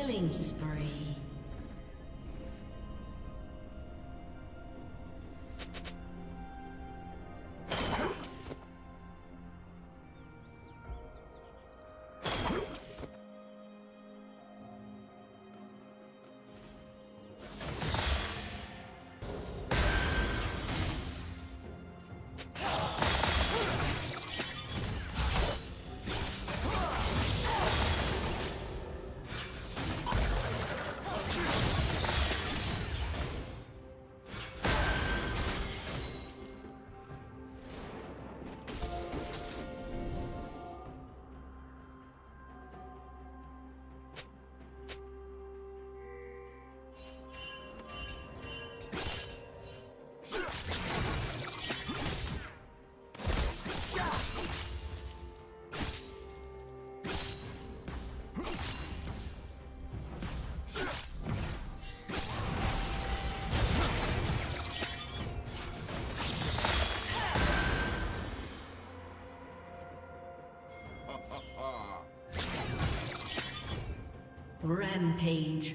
Killing spree. Rampage.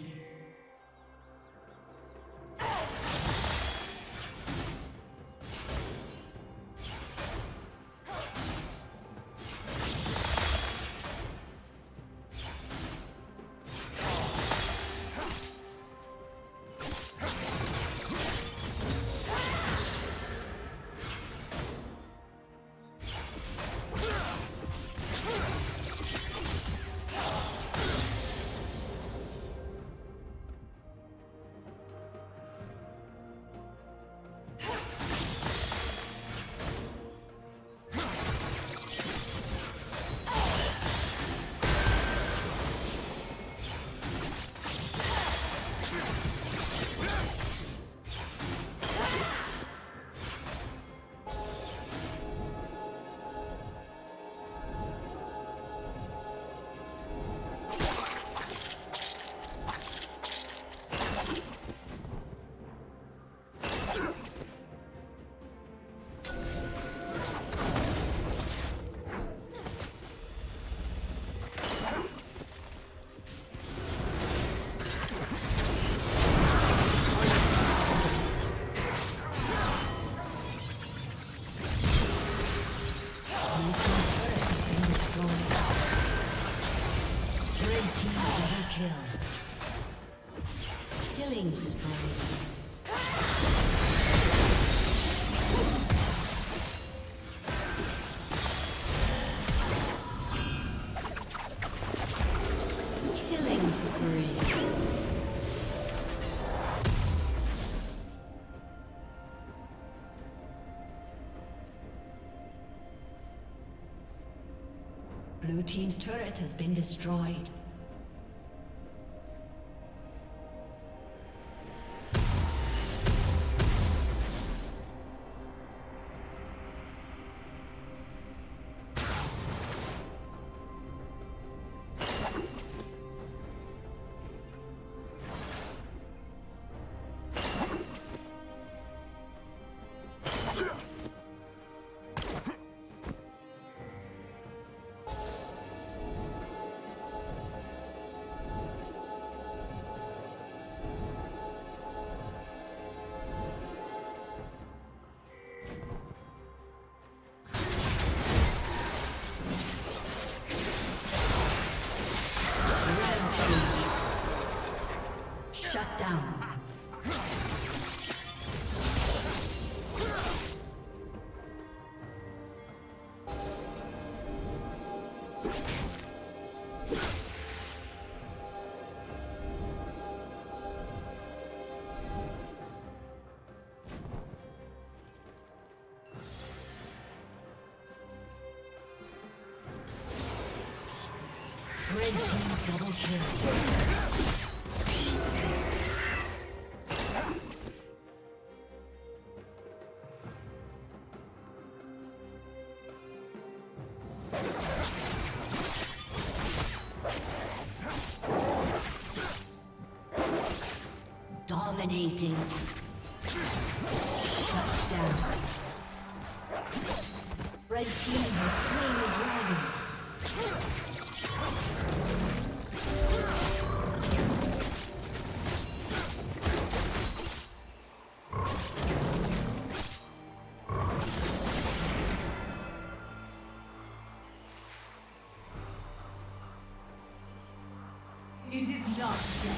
Blue team's turret has been destroyed. Shut down. Red team double kill. Dominating. Shut down. Red team has slain the dragon. It is not yet.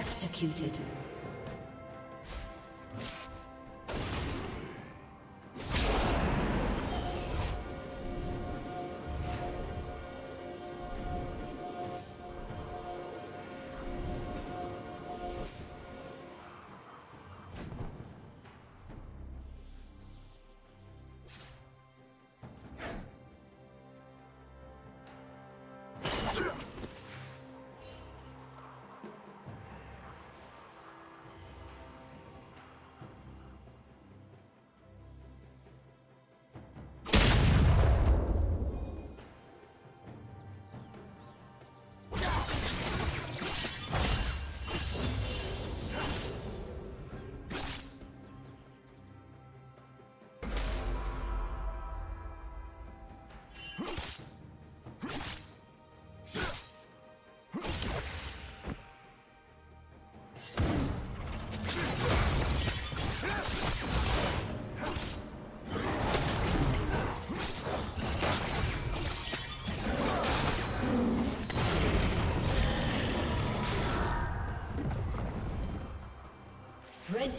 Executed. Red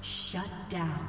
Shut down.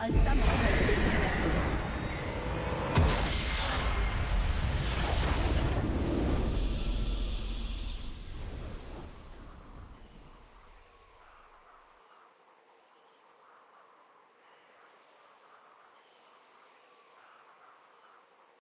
A summoner has disappeared.